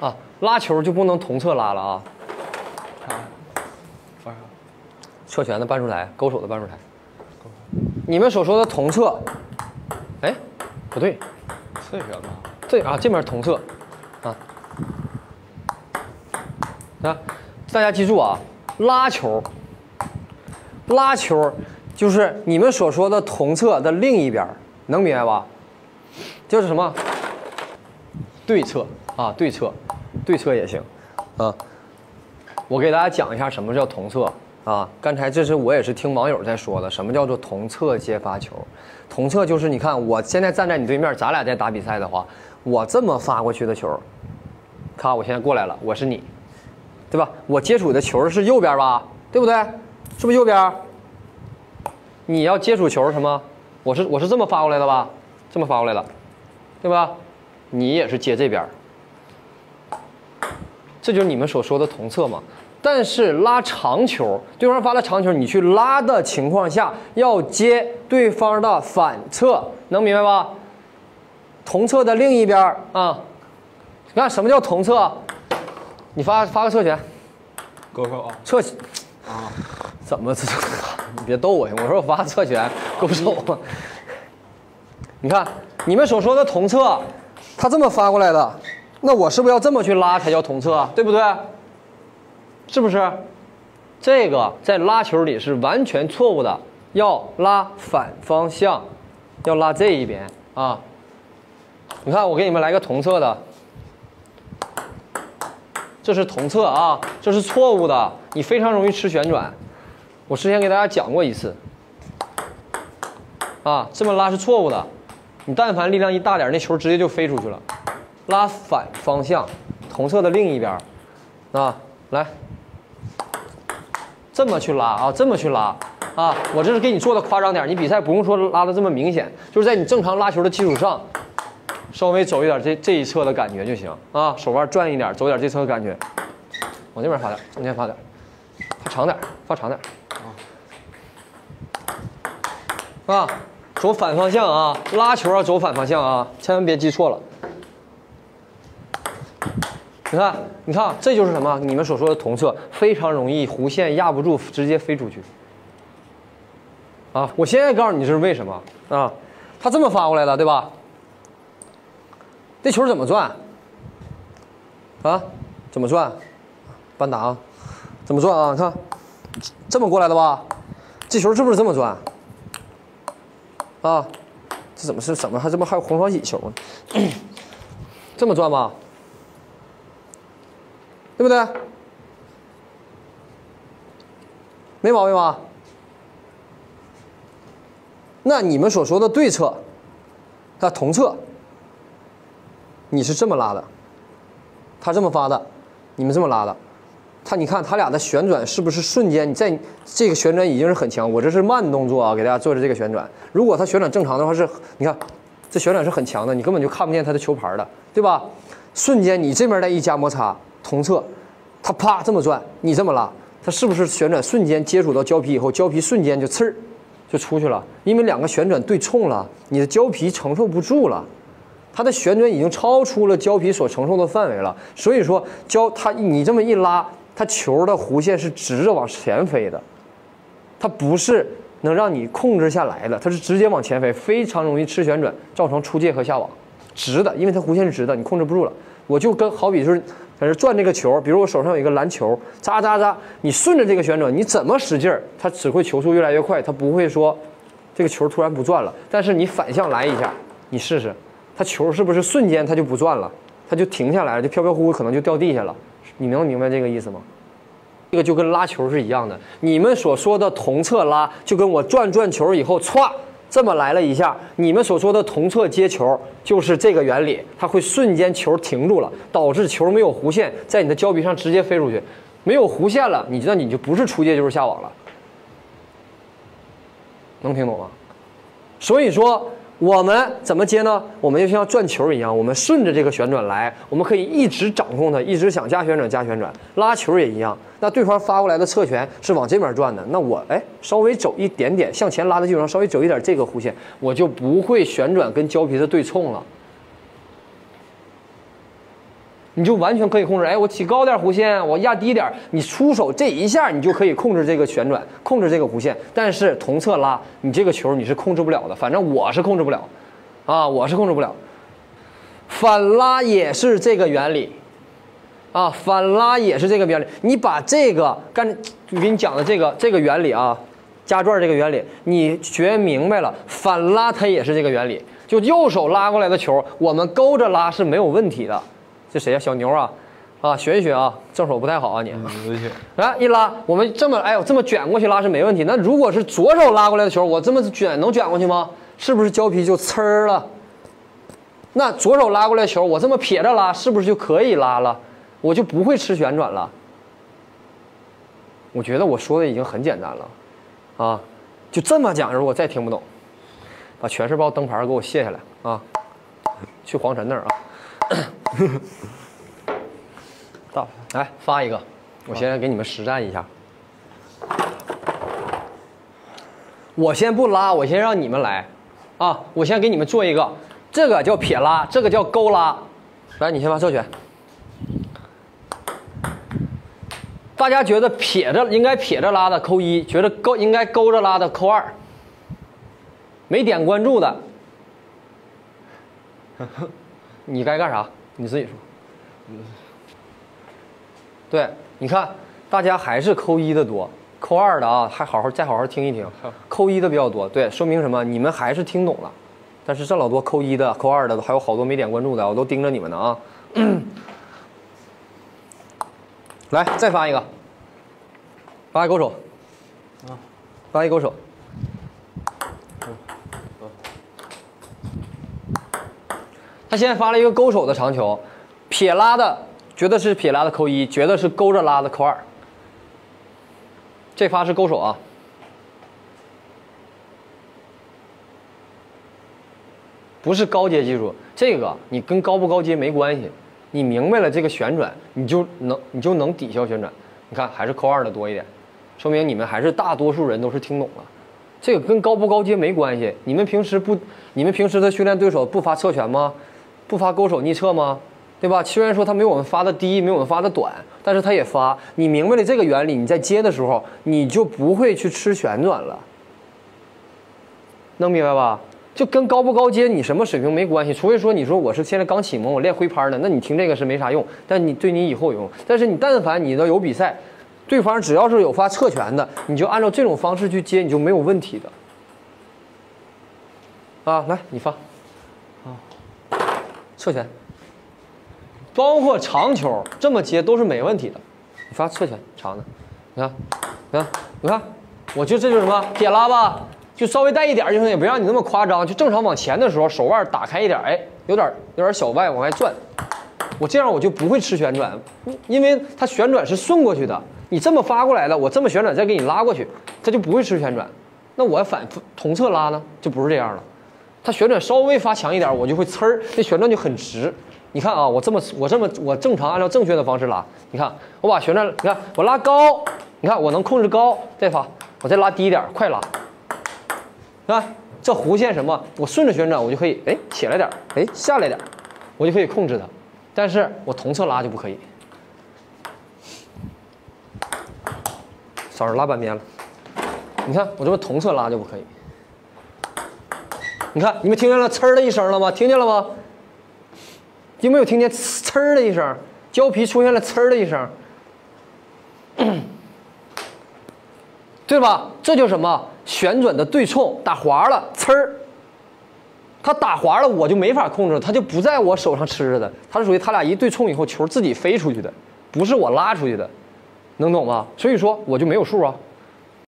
啊，拉球就不能同侧拉了啊。啊，侧旋的半出台，勾手的半出台。你们所说的同侧，哎，不对，侧旋吧？对啊，这边同侧啊。啊，大家记住啊，拉球，拉球就是你们所说的同侧的另一边，能明白吧？就是什么？ 对侧啊，对侧，对侧也行，啊，我给大家讲一下什么叫同侧啊。刚才这是我也是听网友在说的，什么叫做同侧接发球？同侧就是你看，我现在站在你对面，咱俩在打比赛的话，我这么发过去的球，咔，我现在过来了，我是你，对吧？我接触的球是右边吧，对不对？是不是右边？你要接触球什么？我是这么发过来的吧？这么发过来的，对吧？ 你也是接这边，这就是你们所说的同侧嘛。但是拉长球，对方发了长球，你去拉的情况下，要接对方的反侧，能明白吧？同侧的另一边啊，你看什么叫同侧？你发个侧拳，勾手啊，侧啊，怎么？你别逗我行吗？我说我发侧拳，勾手嘛。你看你们所说的同侧。 他这么发过来的，那我是不是要这么去拉才叫同侧啊？对不对？是不是？这个在拉球里是完全错误的，要拉反方向，要拉这一边啊。你看，我给你们来个同侧的，这是同侧啊，这是错误的，你非常容易吃旋转。我之前给大家讲过一次，啊，这么拉是错误的。 你但凡力量一大点，那球直接就飞出去了。拉反方向，同侧的另一边，啊，来，这么去拉啊，这么去拉啊。我这是给你做的夸张点，你比赛不用说拉的这么明显，就是在你正常拉球的基础上，稍微走一点这一侧的感觉就行啊。手腕转一点，走点这侧的感觉，往这边发点，往这边发点，发长点，发长点啊。啊。 走反方向啊，拉球要走反方向啊，千万别记错了。你看，你看，这就是什么？你们所说的同侧，非常容易弧线压不住，直接飞出去。啊，我现在告诉你这是为什么啊？他这么发过来的，对吧？这球怎么转？啊，怎么转？扳打啊，怎么转啊？你看，这么过来的吧？这球是不是这么转？ 啊，这怎么还这不还有红双喜球呢？这么转吧，对不对？没毛病吧？那你们所说的对侧，啊同侧，你是这么拉的，他这么发的，你们这么拉的，他你看他俩的旋转是不是瞬间？你在这个旋转已经是很强，我这是慢动作啊，给大家做的这个旋转。 如果它旋转正常的话是，你看，这旋转是很强的，你根本就看不见它的球盘的，对吧？瞬间你这边再一加摩擦，同侧，它啪这么转，你这么拉，它是不是旋转瞬间接触到胶皮以后，胶皮瞬间就刺儿就出去了？因为两个旋转对冲了，你的胶皮承受不住了，它的旋转已经超出了胶皮所承受的范围了，所以说你这么一拉，它球的弧线是直着往前飞的，它不是。 能让你控制下来的，它是直接往前飞，非常容易吃旋转，造成出界和下网。直的，因为它弧线是直的，你控制不住了。我就跟好比就是在这转这个球，比如我手上有一个篮球，扎扎扎，你顺着这个旋转，你怎么使劲儿，它只会球速越来越快，它不会说这个球突然不转了。但是你反向来一下，你试试，它球是不是瞬间它就不转了，它就停下来了，就飘飘忽忽可能就掉地下了。你能明白这个意思吗？ 这个就跟拉球是一样的，你们所说的同侧拉，就跟我转球以后歘这么来了一下，你们所说的同侧接球就是这个原理，它会瞬间球停住了，导致球没有弧线，在你的胶皮上直接飞出去，没有弧线了，你就不是出界就是下网了，能听懂吗？所以说。 我们怎么接呢？我们就像转球一样，我们顺着这个旋转来，我们可以一直掌控它，一直想加旋转加旋转。拉球也一样，那对方发过来的侧旋是往这边转的，那我哎稍微走一点点向前拉的基础上，稍微走一点这个弧线，我就不会旋转跟胶皮的对冲了。你就完全可以控制。哎，我起高点弧线，我压低点，你出手这一下，你就可以控制这个旋转，控制这个弧线。但是同侧拉，你这个球你是控制不了的，反正我是控制不了，啊，我是控制不了。反拉也是这个原理。 啊，反拉也是这个原理。你把这个我给你讲的这个原理啊，加转这个原理，你学明白了，反拉它也是这个原理。就右手拉过来的球，我们勾着拉是没有问题的。这谁呀、啊？小牛啊，啊，学一学啊，正手不太好啊你。来、啊、一拉，我们这么，哎呦，这么卷过去拉是没问题。那如果是左手拉过来的球，我这么卷能卷过去吗？是不是胶皮就呲儿了？那左手拉过来球，我这么撇着拉，是不是就可以拉了？ 我就不会吃旋转了。我觉得我说的已经很简单了，啊，就这么讲。如果再听不懂，把全世报灯牌给我卸下来啊，去黄晨那儿啊。到，来发一个，我现在给你们实战一下。我先不拉，我先让你们来，啊，我先给你们做一个，这个叫撇拉，这个叫勾拉。来，你先把这选。 大家觉得撇着应该撇着拉的扣一，觉得勾应该勾着拉的扣二，没点关注的，你该干啥？你自己说。对，你看，大家还是扣一的多，扣二的啊，还好好听一听，扣一的比较多。对，说明什么？你们还是听懂了，但是这老多扣一的、扣二的，还有好多没点关注的，我都盯着你们呢啊。来，再发一个，发一勾手，啊，发一勾手，他现在发了一个勾手的长球，撇拉的觉得是撇拉的扣一，觉得是勾着拉的扣二，这发是勾手啊，不是高阶技术，这个你跟高不高阶没关系。 你明白了这个旋转，你就能抵消旋转。你看还是扣二的多一点，说明你们还是大多数人都是听懂了。这个跟高不高阶没关系。你们平时的训练对手不发侧旋吗？不发勾手逆侧吗？对吧？虽然说他没有我们发的低，没有我们发的短，但是他也发。你明白了这个原理，你在接的时候你就不会去吃旋转了。能明白吧？ 就跟高不高阶，你什么水平没关系，除非说你说我是现在刚启蒙，我练挥拍呢，那你听这个是没啥用，但你对你以后有用。但是你但凡你的有比赛，对方只要是有发侧拳的，你就按照这种方式去接，你就没有问题的。啊，来你发，啊，侧拳，包括长球这么接都是没问题的。你发侧拳长的，你看，你看，你看，我就这就是什么撇拉吧。 就稍微带一点，就是也不让你那么夸张，就正常往前的时候，手腕打开一点，哎，有点小外往外转，我这样我就不会吃旋转，因为它旋转是顺过去的，你这么发过来的，我这么旋转再给你拉过去，它就不会吃旋转。那我反同侧拉呢，就不是这样了，它旋转稍微发强一点，我就会呲儿，那旋转就很直。你看啊，我正常按照正确的方式拉，你看我把旋转，你看我拉高，你看我能控制高，再发，我再拉低一点，快拉。 啊，这弧线什么？我顺着旋转，我就可以，哎，起来点，哎，下来点，我就可以控制它。但是我同侧拉就不可以。少拉半边了。你看我这不同侧拉就不可以。你看你们听见了呲的一声了吗？听见了吗？有没有听见呲的一声？胶皮出现了呲的一声，对吧？这就是什么？ 旋转的对冲打滑了，呲儿，它打滑了，我就没法控制，它就不在我手上吃着的，它是属于它俩一对冲以后球自己飞出去的，不是我拉出去的，能懂吗？所以说我就没有数啊。